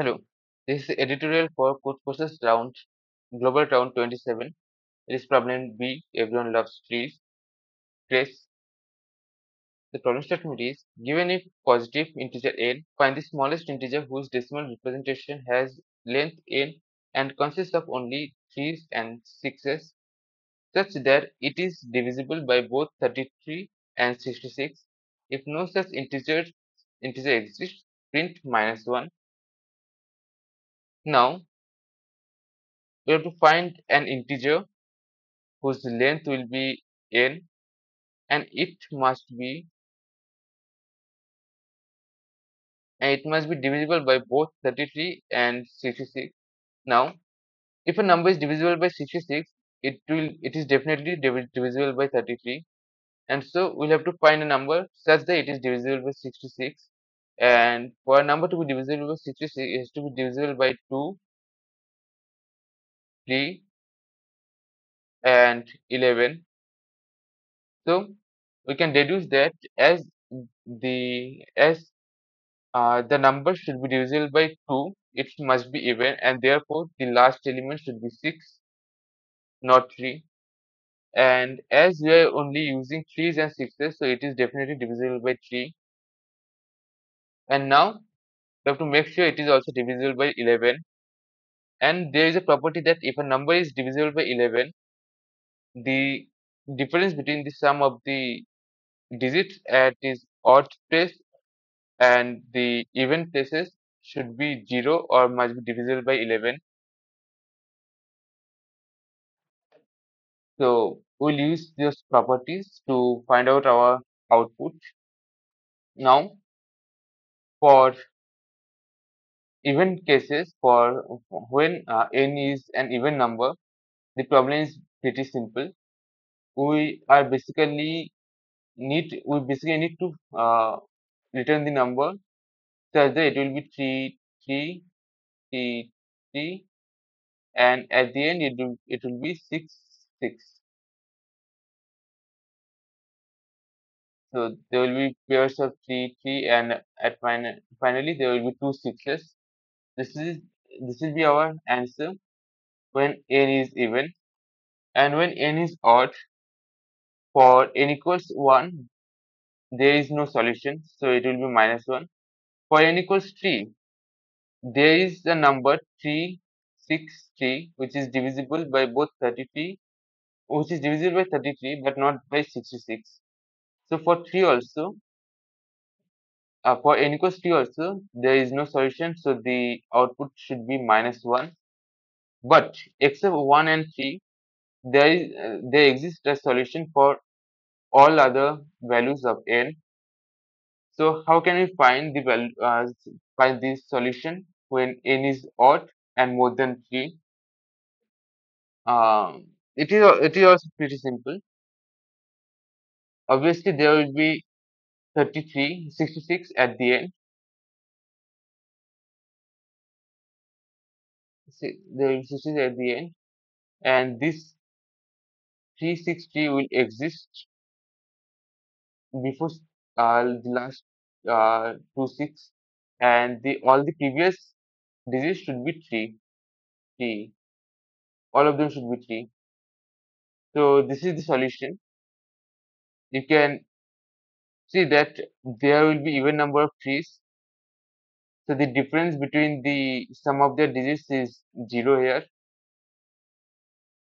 Hello, this is the editorial for Coach Courses Round, Global Round 27. It is problem B, everyone loves trees, stress. The problem statement is, given if positive integer n, find the smallest integer whose decimal representation has length n and consists of only 3s and 6s, such that it is divisible by both 33 and 66. If no such integer exists, print -1. Now, we have to find an integer whose length will be n and it must be divisible by both 33 and 66. Now, if a number is divisible by 66, it is definitely divisible by 33, and so we'll have to find a number such that it is divisible by 66. And for a number to be divisible by 66, it has to be divisible by 2, 3, and 11. So we can deduce that as the number should be divisible by 2, it must be even, and therefore the last element should be 6, not 3. And as we are only using 3s and 6s, so it is definitely divisible by 3. And now we have to make sure it is also divisible by 11. And there is a property that if a number is divisible by 11, the difference between the sum of the digits at its odd place and the even places should be 0 or must be divisible by 11. So we'll use those properties to find out our output. Now, for even cases, for when n is an even number, the problem is pretty simple. We basically need to return the number such that it will be 3, 3, 3, 3, and at the end it will be 6, 6. So there will be pairs of 3, 3, and at finally there will be 2 6s. This will be our answer when n is even. And when n is odd, for n equals 1, there is no solution, so it will be -1. For n equals 3, there is the number 3, 6, 3, which is divisible by both 33, which is divisible by 33 but not by 66. So for 3 also, for n equals 3 also, there is no solution, so the output should be -1. But except 1 and 3, there exists a solution for all other values of n. So how can we find the this solution when n is odd and more than 3? It is also pretty simple. Obviously, there will be 33, 66 at the end. There will be 66 at the end, and this 363 will exist before the last 26, and all the previous digits should be 3, 3. All of them should be 3. So this is the solution. You can see that there will be even number of 3s. So the difference between the sum of their digits is 0 here.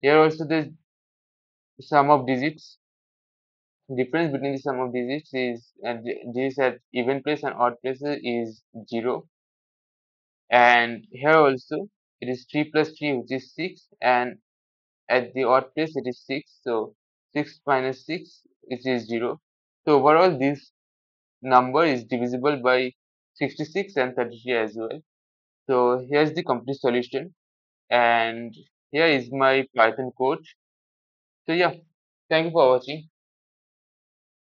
Here also the sum of digits. Difference between the sum of digits is digits at even place and odd places is 0. And here also it is 3 plus 3, which is 6, and at the odd place it is 6. So 6 minus 6, which is 0. So overall this number is divisible by 66 and 33 as well. So here's the complete solution, and here is my Python code. So yeah, thank you for watching.